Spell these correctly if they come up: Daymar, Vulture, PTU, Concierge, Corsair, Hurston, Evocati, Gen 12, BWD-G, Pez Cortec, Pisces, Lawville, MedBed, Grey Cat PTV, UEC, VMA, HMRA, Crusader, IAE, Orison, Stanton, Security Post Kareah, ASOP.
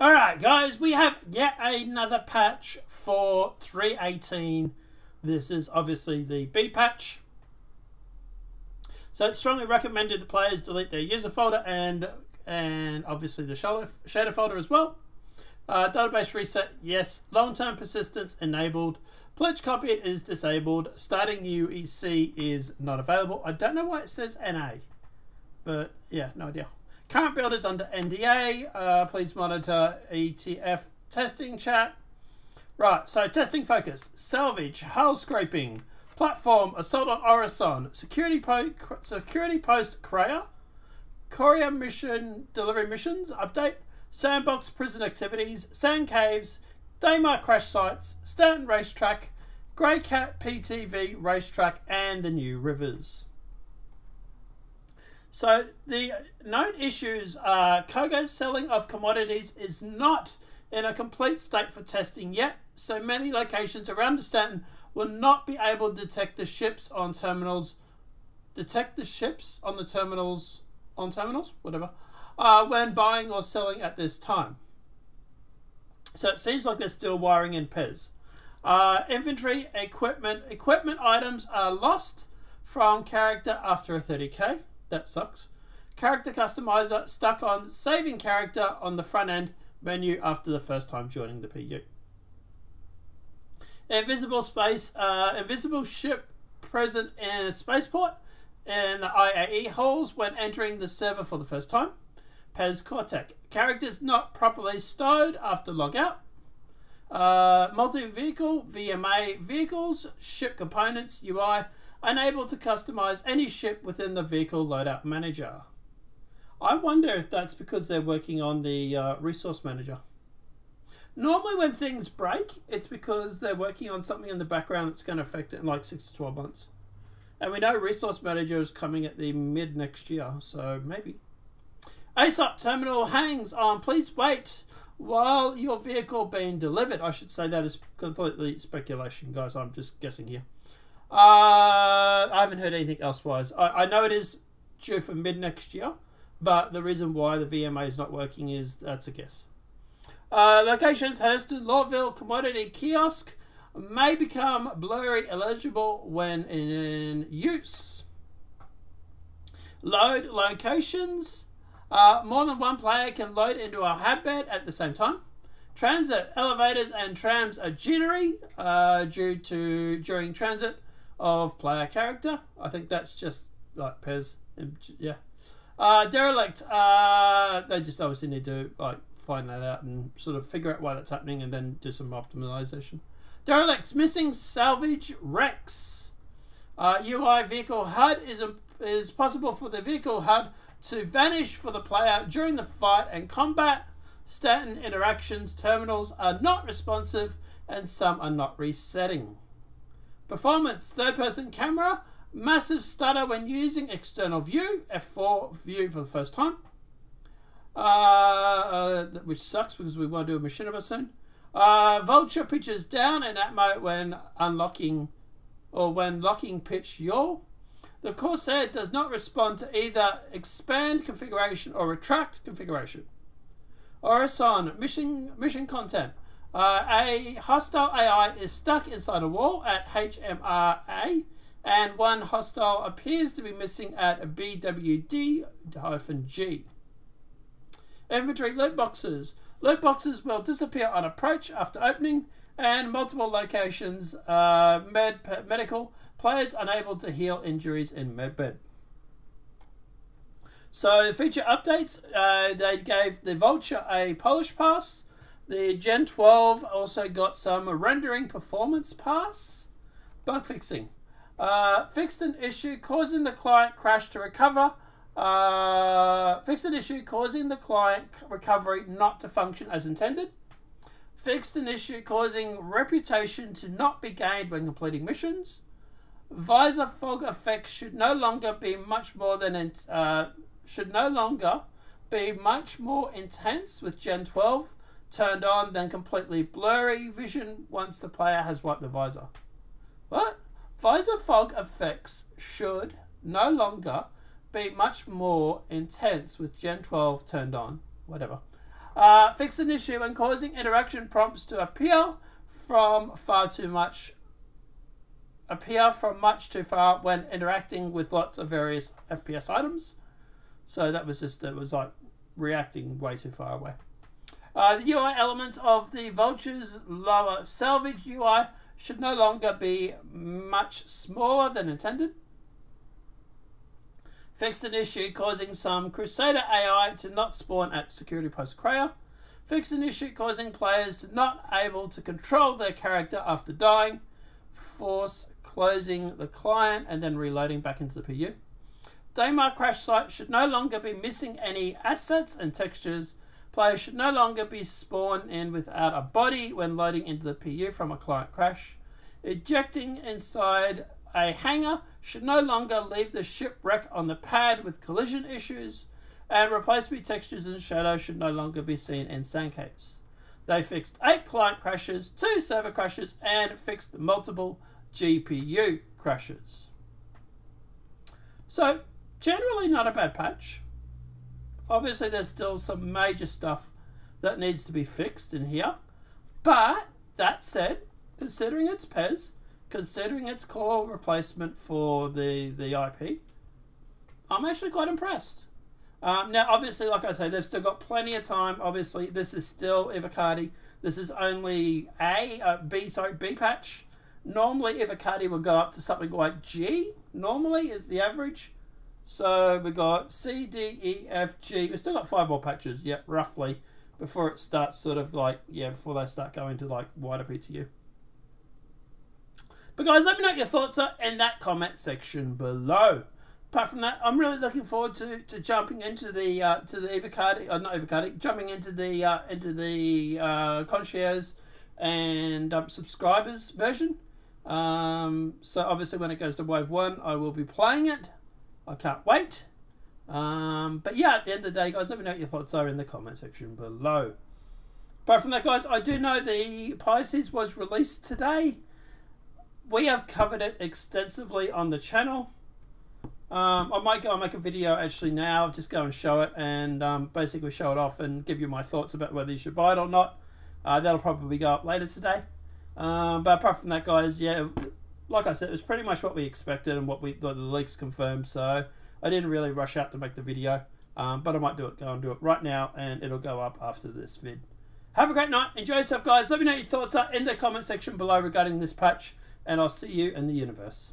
Alright guys, we have yet another patch for 3.18. This is obviously the B patch. So it's strongly recommended the players delete their user folder and obviously the shader folder as well. Database reset, yes. Long-term persistence enabled. Pledge copied is disabled. Starting UEC is not available. I don't know why it says NA, but yeah, no idea. Current build is under NDA. Please monitor ETF testing chat. Right, so testing focus, salvage, hull scraping, platform, assault on Orison, security post Kareah, courier mission, delivery missions, update, sandbox prison activities, sand caves, Daymar crash sites, Stanton racetrack, Grey Cat PTV racetrack, and the new rivers. So the known issues are cargo selling of commodities is not in a complete state for testing yet, so many locations around Stanton will not be able to detect the ships on terminals. When buying or selling at this time. So it seems like they're still wiring in Pez. Inventory, equipment items are lost from character after a 30k. That sucks. Character customizer stuck on saving character on the front end menu after the first time joining the PU. Invisible space, invisible ship present in a spaceport in the IAE halls when entering the server for the first time. Pez Cortec. Characters not properly stowed after logout. Multi-vehicle, VMA vehicles, ship components, UI, unable to customize any ship within the vehicle loadout manager. I wonder if that's because they're working on the resource manager. Normally when things break, it's because they're working on something in the background that's going to affect it in like 6 to 12 months. And we know resource manager is coming at the mid next year, so maybe. ASOP terminal hangs on. Please wait while your vehicle being delivered. I should say that is completely speculation, guys. I'm just guessing here. I haven't heard anything elsewise. I know it is due for mid next year, but the reason why the VMA is not working is that's a guess. Locations: Hurston, Lawville, commodity kiosk may become blurry eligible when in use. Load locations. More than one player can load into a hotbed at the same time. Transit, elevators and trams are jittery during transit of player character. I think that's just like Pez. Yeah. Derelict, they just obviously need to like find that out and sort of figure out why that's happening and then do some optimization. Derelict's missing, salvage, wrecks. UI vehicle HUD is possible for the vehicle HUD to vanish for the player during the fight and combat. Stanton interactions terminals are not responsive and some are not resetting. Performance, third-person camera, massive stutter when using external view, F4 view for the first time, which sucks because we want to do a machinima soon. Vulture pitches down in Atmo when unlocking or when locking pitch yaw. The Corsair does not respond to either expand configuration or retract configuration. Orison, mission content. A hostile AI is stuck inside a wall at HMRA, and one hostile appears to be missing at BWD-G. Inventory loot boxes. Loot boxes will disappear on approach after opening, and multiple locations, medical. Players unable to heal injuries in MedBed. So feature updates, they gave the Vulture a polish pass. The Gen 12 also got some rendering performance pass. Bug fixing. Fixed an issue causing the client crash to recover. Fixed an issue causing the client recovery not to function as intended. Fixed an issue causing reputation to not be gained when completing missions. Visor fog effects should no longer be much more intense with Gen 12 turned on than completely blurry vision once the player has wiped the visor. What? Visor fog effects should no longer be much more intense with Gen 12 turned on. Whatever. Fix an issue when causing interaction prompts to appear from far too much, appear from much too far when interacting with lots of various FPS items. So that was just, it was like reacting way too far away. The UI element of the Vulture's lower salvage UI should no longer be much smaller than intended. Fix an issue causing some Crusader AI to not spawn at Security Post Kareah. Fix an issue causing players to not able to control their character after dying. Force closing the client and then reloading back into the PU. Daymar crash site should no longer be missing any assets and textures. Players should no longer be spawned in without a body when loading into the PU from a client crash. Ejecting inside a hangar should no longer leave the shipwreck on the pad with collision issues, and replacement textures and shadows should no longer be seen in sandcaves. They fixed 8 client crashes, 2 server crashes, and fixed multiple GPU crashes. So, generally not a bad patch. Obviously there's still some major stuff that needs to be fixed in here, but that said, considering it's Pez, considering its core replacement for the IP, I'm actually quite impressed. Now, obviously, like I say, they've still got plenty of time. Obviously, this is still Evocati. This is only B patch. Normally, Evocati will go up to something like G. Normally is the average. So we got C, D, E, F, G. We've still got 5 more patches, yeah, roughly, before it starts sort of like, yeah, before they start going to like wider PTU. But guys, let me know what your thoughts are in that comment section below. Apart from that, I'm really looking forward to jumping into the Concierge and subscribers version. So obviously, when it goes to Wave 1, I will be playing it. I can't wait. But yeah, at the end of the day, guys, let me know what your thoughts are in the comment section below. Apart from that, guys, I do know the Pisces was released today. We have covered it extensively on the channel. I might go and make a video actually now, just go and show it and basically show it off and give you my thoughts about whether you should buy it or not. That'll probably go up later today. But apart from that, guys, yeah, like I said, it's pretty much what we expected and what we got the leaks confirmed. So I didn't really rush out to make the video, but I might go and do it right now, and it'll go up after this vid. Have a great night. Enjoy yourself, guys. Let me know what your thoughts are in the comment section below regarding this patch. And I'll see you in the universe.